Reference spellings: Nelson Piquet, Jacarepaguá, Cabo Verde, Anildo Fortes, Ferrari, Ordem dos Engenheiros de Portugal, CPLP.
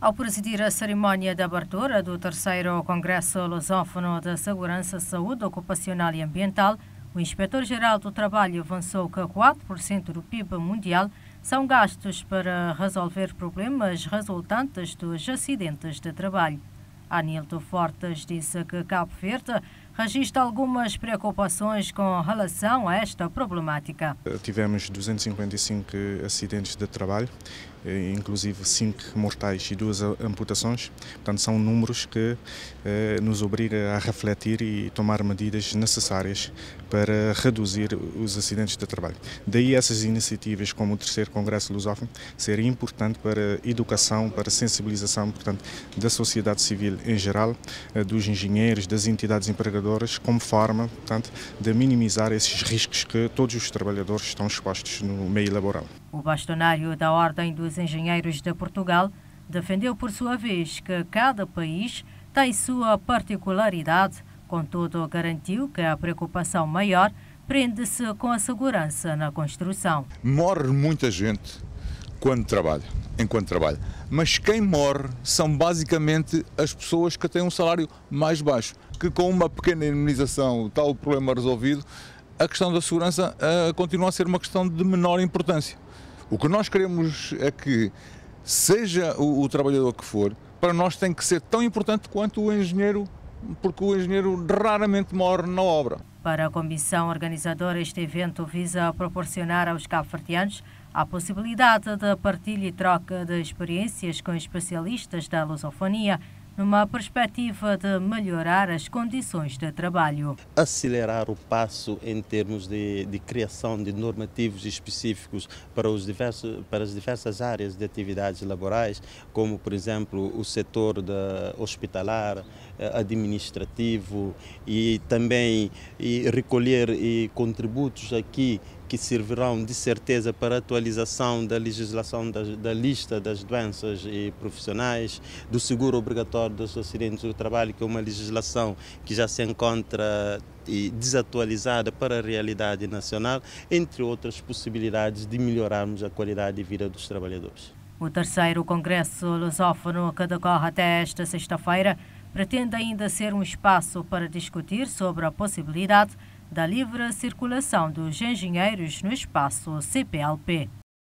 Ao presidir a cerimónia de abertura do 3º Congresso Lusófono de Segurança, Saúde Ocupacional e Ambiental, o Inspetor-Geral do Trabalho avançou que 4% do PIB mundial são gastos para resolver problemas resultantes dos acidentes de trabalho. Anildo Fortes disse que Cabo Verde registra algumas preocupações com relação a esta problemática. Tivemos 255 acidentes de trabalho, inclusive 5 mortais e 2 amputações. Portanto, são números que nos obriga a refletir e tomar medidas necessárias para reduzir os acidentes de trabalho. Daí essas iniciativas, como o 3º Congresso Lusófono, serem importantes para a educação, para a sensibilização, portanto, da sociedade civil em geral, dos engenheiros, das entidades empregadoras, como forma, portanto, de minimizar esses riscos que todos os trabalhadores estão expostos no meio laboral. O bastonário da Ordem dos Engenheiros de Portugal defendeu, por sua vez, que cada país tem sua particularidade, contudo garantiu que a preocupação maior prende-se com a segurança na construção. Morre muita gente enquanto trabalha, mas quem morre são basicamente as pessoas que têm um salário mais baixo, que com uma pequena indemnização está o problema resolvido. A questão da segurança continua a ser uma questão de menor importância. O que nós queremos é que, seja o trabalhador que for, para nós tem que ser tão importante quanto o engenheiro, porque o engenheiro raramente morre na obra. Para a comissão organizadora, este evento visa proporcionar aos cabo-verdianos a possibilidade de partilha e troca de experiências com especialistas da lusofonia, numa perspectiva de melhorar as condições de trabalho. Acelerar o passo em termos de criação de normativos específicos para as diversas áreas de atividades laborais, como, por exemplo, o setor hospitalar, administrativo, e também recolher contributos aqui que servirão de certeza para a atualização da legislação da lista das doenças profissionais, do seguro obrigatório dos acidentes do trabalho, que é uma legislação que já se encontra desatualizada para a realidade nacional, entre outras possibilidades de melhorarmos a qualidade de vida dos trabalhadores. O 3º Congresso Lusófono, que decorre até esta sexta-feira, pretende ainda ser um espaço para discutir sobre a possibilidade da livre circulação dos engenheiros no espaço CPLP.